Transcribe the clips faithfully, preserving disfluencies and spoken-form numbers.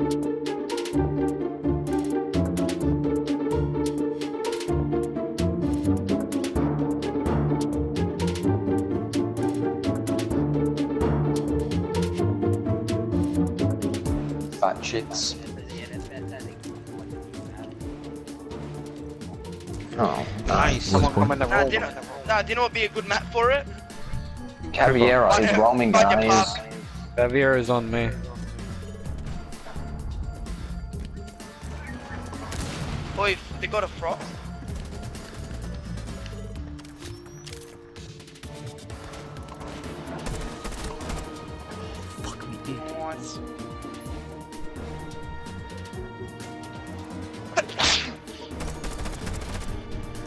Fat chicks. Oh, nice. Someone come in the room. Nah, do you know, nah, do you know what would be a good map for it? Caveira is roaming, guys. Caveira is on me. Boy, they got a Frost. Fuck me, dude. Nice.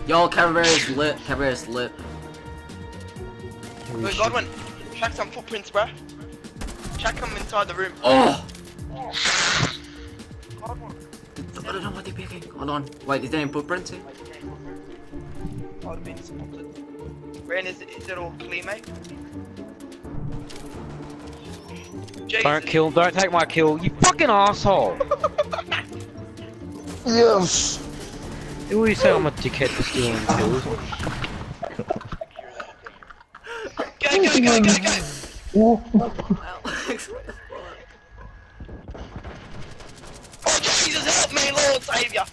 Yo, Caveira's lit. Caveira's lit. Wait, Godwin, check some footprints, bruh. Check them inside the room. Oh! Oh. Godwin. I don't know what they're picking. Hold on. Wait, is there any footprints here? Oh, there's been some footprints. Brent, is, is it all clear, mate? Jesus. Don't kill, don't take my kill, you fucking asshole! Yes! Who would you say I'm a dickhead for stealing kills? Go, go, go, go, go! Alex, what the fuck? Oh, Jesus, help me, Lord Savior!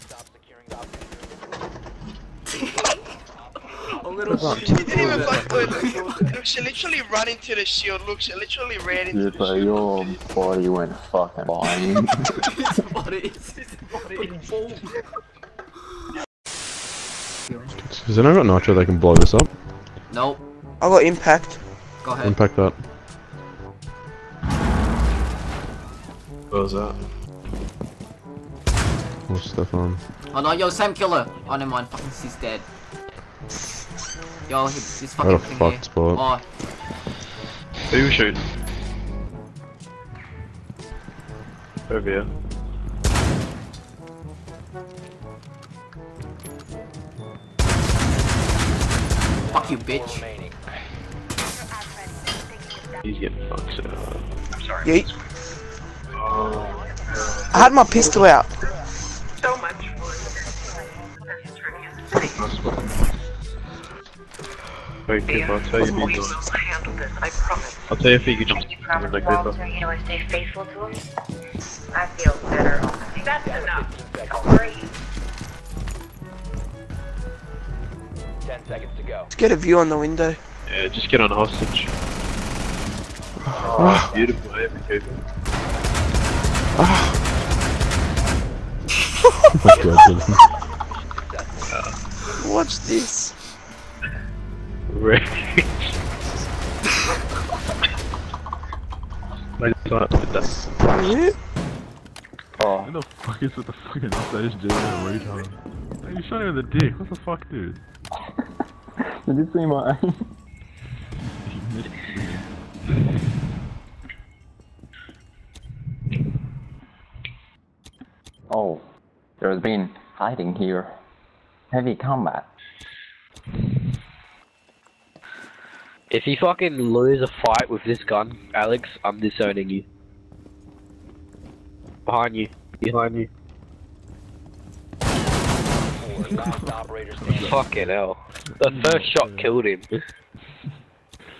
Stop securing up. A little shit. She didn't even fuck with. She literally ran into the shield. Look, she literally ran into the shield. Your body went fucking flying. His body is his body full. Has anyone got nitro they can blow this up? Nope. I got impact. Go ahead. Impact that. What was that? Oh, Stefan. Oh no, yo, same killer. Oh, never mind. Fucking, he's dead. Yo, he's, he's fucking. What a fucked spot. Oh. Who you shoot? Over here. Fuck you, bitch. He's getting fucked up. I'm sorry. Yeet. Oh. I had my pistol out. So much. Wait, Cooper, I'll tell you if you just. I'll tell you if you just. I'll tell you if you just. I feel better. That's enough. Don't worry. ten seconds to go. Let's get a view on the window. Yeah, just get on hostage. Oh, beautiful, oh. Watch this. Wreckage. I just can't fit that. Oh. Who the fuck is with the fucking stage doing in the retard? Hey, you shot him with a dick, what the fuck, dude? Did you see my aim? Oh, there's been hiding here. Heavy combat. If you fucking lose a fight with this gun, Alex, I'm disowning you. Behind you. Behind you. Fucking hell. The first shot killed him.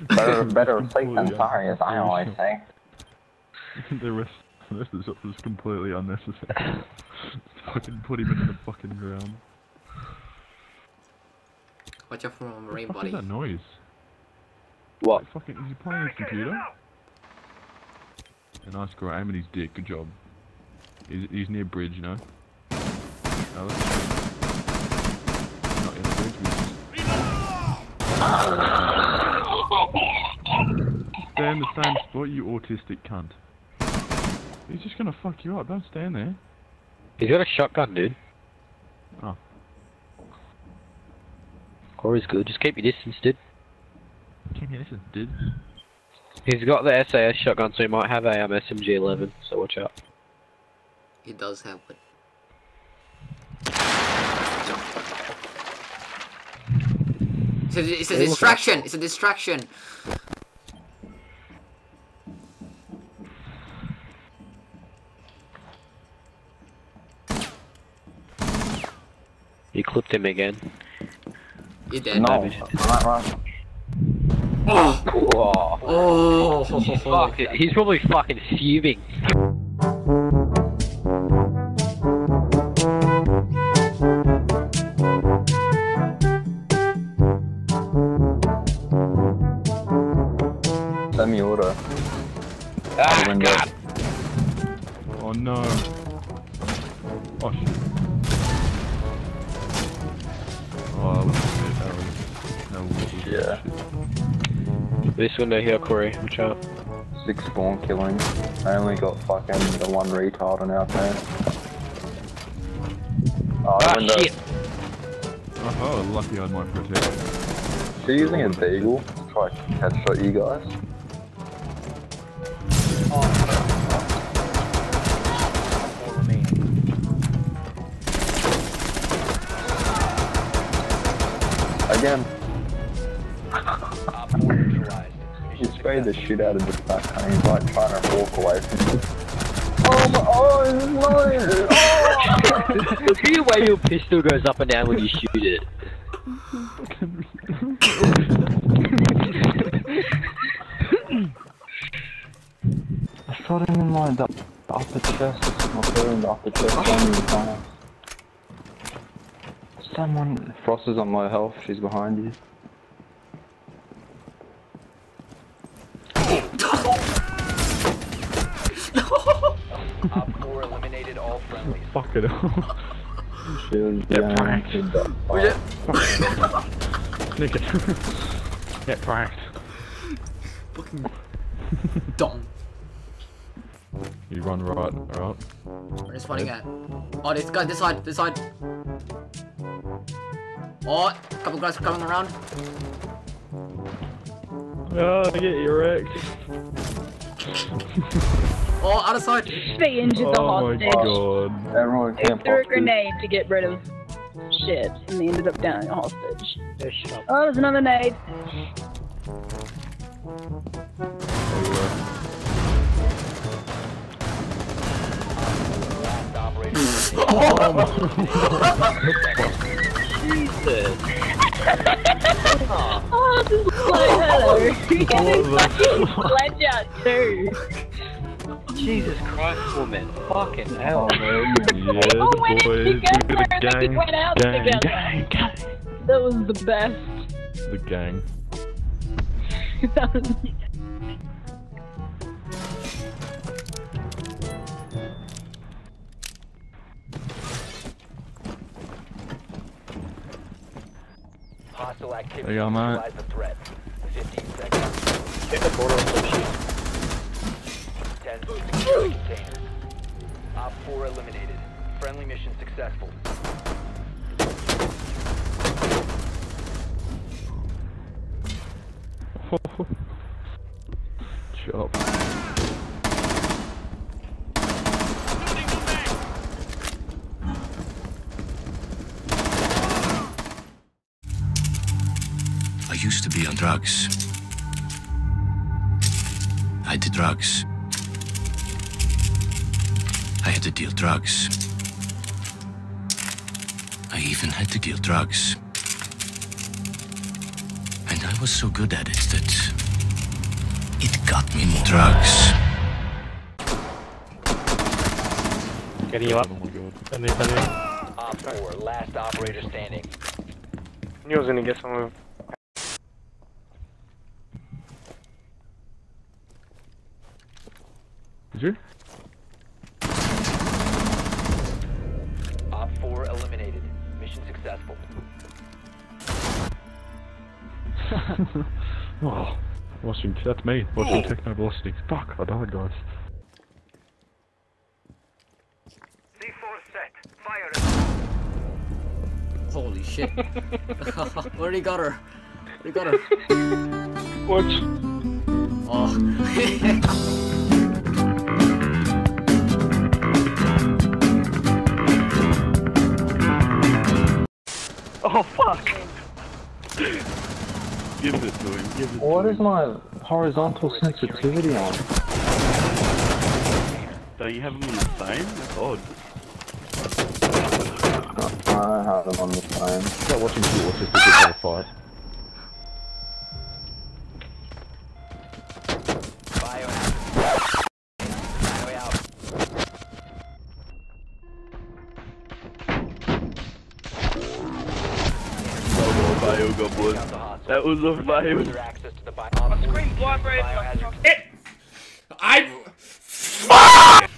Better, better safe than sorry, as I always say. The rest of this was completely unnecessary. Fucking put him into the fucking ground. Watch out for a marine body. What is that noise? What? Like, fucking, is he playing his computer? A nice guy, aim at his dick, good job. He's, he's near bridge, you know? Alex? Stay in the same spot, you autistic cunt. He's just gonna fuck you up, don't stand there. He's got a shotgun, dude. Oh. Corey's good, just keep your distance, dude. Keep your distance, dude. He's got the S A S shotgun, so he might have a um, S M G eleven, so watch out. He does have one. It's a, it's a distraction, it's a distraction. You clipped him again. You're dead. No, I'm not right. Oh. Oh. Oh. Oh. He's, fuck, he's probably fucking fuming. Semi-auto. Ah, oh, God. Oh no. Oh shit. Yeah. This window here, Corey, watch out. Six spawn killing. I only got fucking the one retard on our team. Oh, ah, window. Shit! Oh, oh, lucky I had my protection. So you're using a beagle to try to headshot you guys? Oh. Again. You sprayed the shit out of this back and he's like trying to walk away from it. Oh my, oh no! Oh! The key way your pistol goes up and down when you shoot it. I shot him in like the upper chest, I shot him in the upper chest, oh. Someone... Frost is on low health, she's behind you. Fuck it all. Shield down. Pranked. Get pranked. Nick it. Get pranked. Fucking... Dom. You run right, right? We're just running out. Oh, this guy, this side, this side. Oh, a couple guys coming around. Oh, get you wrecked. Oh, other side! They injured the hostage. Oh my god. Everyone they threw a grenade to get rid of shit, and they ended up dying a hostage. Oh, there's another nade. Oh, oh, this is like you can fucking sledge out too. Jesus Christ, woman. Fucking hell, man. Yes, oh, wait, boys. Together, the gang, went out gang, together. Gang, gang. That was the best. The gang. That was... Hostile activity. There you go, mate. fifteen seconds. Hit the border of the ship. Op four eliminated. Friendly mission successful. Chop. I used to be on drugs. I did drugs. I had to deal drugs. I even had to deal drugs. And I was so good at it that it got me more drugs. Getting you up. Op four, last operator standing. I knew I was gonna get someone. Did you? Eliminated. Mission successful. Oh, watching, that's me. Watching techno velocity. Fuck, I died, guys. C four set. Fire. Holy shit. Already got her. Already got her. Watch. Oh. Oh fuck! Give it to him, give it what to him. What is my horizontal sensitivity on? So you have them the same? That's odd. I had him on this time. Start watching people just to get that fight. That was a bio. A screen block right. It. I. Fuck!